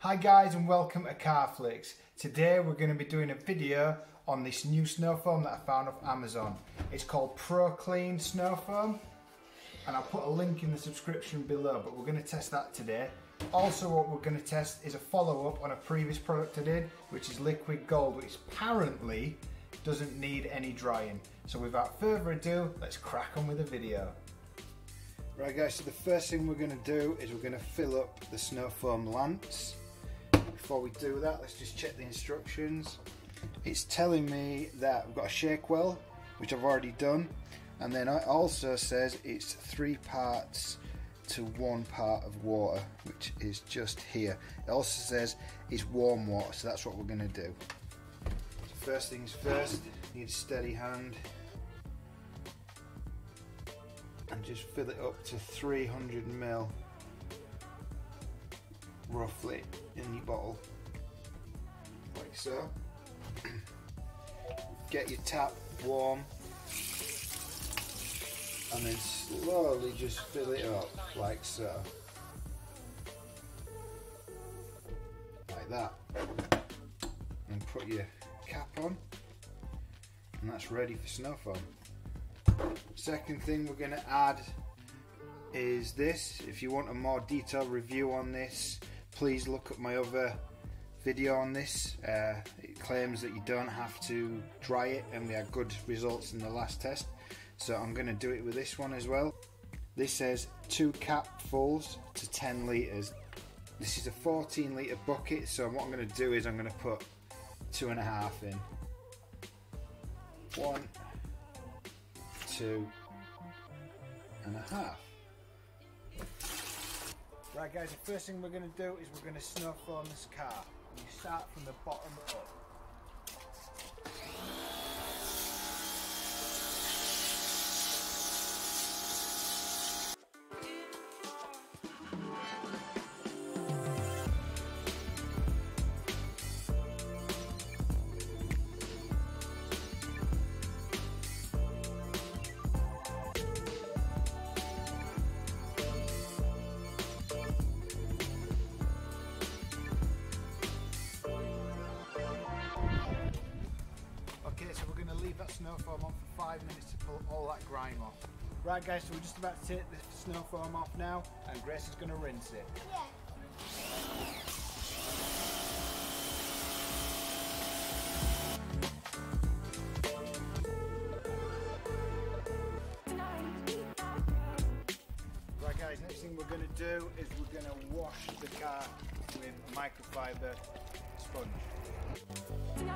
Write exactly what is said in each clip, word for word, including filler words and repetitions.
Hi guys and welcome to Carflix. Today we're going to be doing a video on this new snow foam that I found off Amazon. It's called Pro-Kleen Snow Foam and I'll put a link in the subscription below, but we're going to test that today. Also what we're going to test is a follow-up on a previous product I did, which is Liquid Gold, which apparently doesn't need any drying. So without further ado, let's crack on with the video. Right guys, so the first thing we're going to do is we're going to fill up the snow foam lamps. Before we do that, let's just check the instructions. It's telling me that we've got a shake well, which I've already done, and then it also says it's three parts to one part of water, which is just here. It also says it's warm water, so that's what we're going to do. So first things first, you need a steady hand and just fill it up to three hundred mil. Roughly in your bottle, like so. Get your tap warm and then slowly just fill it up, like so. Like that. And put your cap on, and that's ready for snow foam. Second thing we're going to add is this. If you want a more detailed review on this, please look at my other video on this. Uh, it claims that you don't have to dry it and we had good results in the last test. So I'm going to do it with this one as well. This says two capfuls to ten litres. This is a fourteen litre bucket, so what I'm going to do is I'm going to put two and a half in. One, two and a half. Right guys, the first thing we're going to do is we're going to snow foam this car. You start from the bottom up. That snow foam on for five minutes to pull all that grime off. Right guys, so we're just about to take the snow foam off now and Grace is going to rinse it. Yeah. Right guys, next thing we're going to do is we're going to wash the car with a microfiber sponge. Tonight.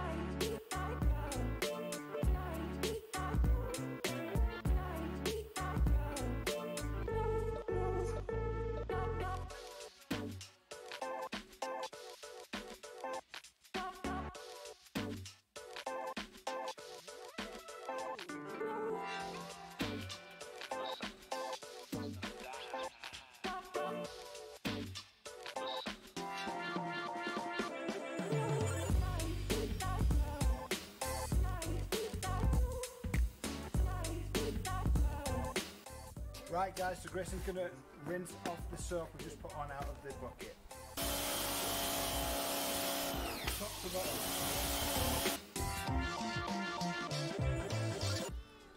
Right guys, so Grayson's going to rinse off the soap we just put on out of the bucket. Top to bottom.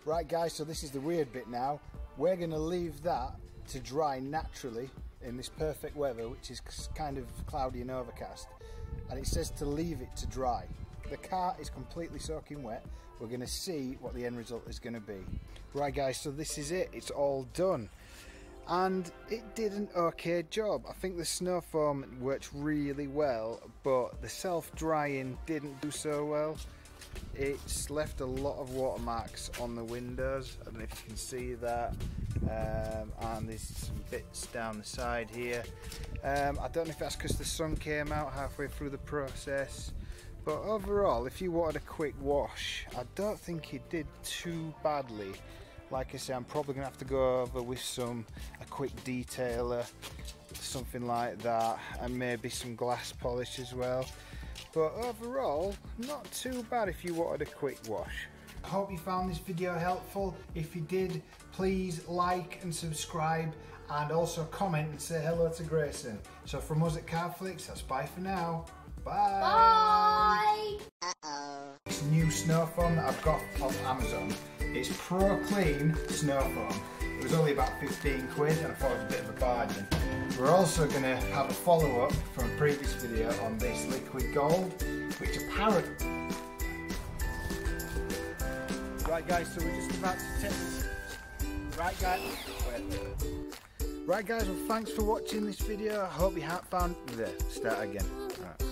Right guys, so this is the weird bit now. We're going to leave that to dry naturally in this perfect weather, which is kind of cloudy and overcast. And it says to leave it to dry. The car is completely soaking wet. We're going to see what the end result is going to be. Right guys, so this is it. It's all done. And it did an okay job. I think the snow foam worked really well, but the self-drying didn't do so well. It's left a lot of watermarks on the windows. I don't know if you can see that. Um, and there's some bits down the side here. Um, I don't know if that's because the sun came out halfway through the process. But overall, if you wanted a quick wash, I don't think it did too badly. Like I say, I'm probably gonna have to go over with some a quick detailer, something like that, and maybe some glass polish as well. But overall, not too bad if you wanted a quick wash. I hope you found this video helpful. If you did, please like and subscribe, and also comment and say hello to Grayson. So from us at Carflix, that's bye for now. Bye. Bye. Uh-oh. This new snow foam that I've got off Amazon, it's Pro-Kleen Snow Foam. It was only about fifteen quid and I thought it was a bit of a bargain. We're also going to have a follow-up from a previous video on this liquid gold, which apparently... Right guys, so we're just about to test. Right guys, right guys, well thanks for watching this video. I hope you have found... There, start again. Right.